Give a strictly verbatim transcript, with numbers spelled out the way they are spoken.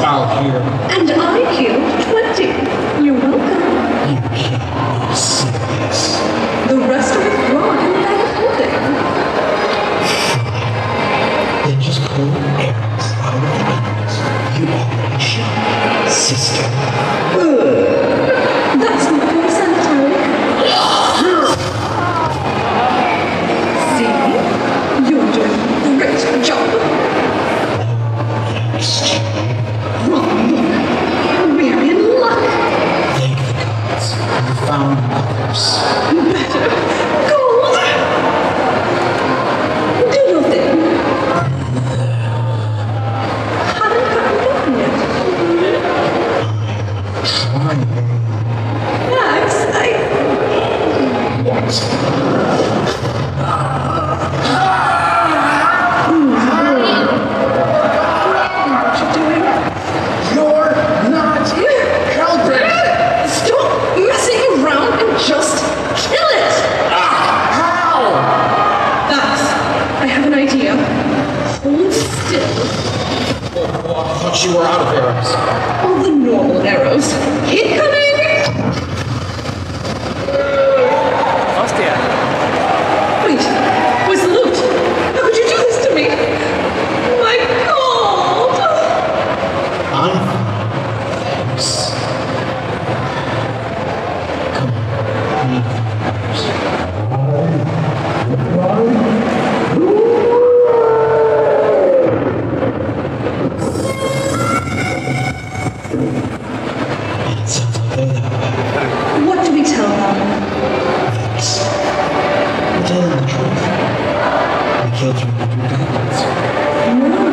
I'll hear. And I hear twenty. You're welcome. You can't be serious. The rest of it's wrong in the back of holding. Then just pull errands out of the windows. You already shot, sister. Ugh. That's not very sanitary. See? You're doing a great job. Found others. Better. Gold! Do your thing. Haven't gotten it yet. I'm trying. Max, I... What? What are you doing? Just kill it! Ah, how? That's... I have an idea. Hold still. Oh, oh, I thought you were out of arrows. All the normal arrows. Keep coming! Hostia. Wait. Where's the loot? How could you do this to me? My God! I'm... Thanks. What do we tell them? This. We tell them the truth. We killed you with your guidance.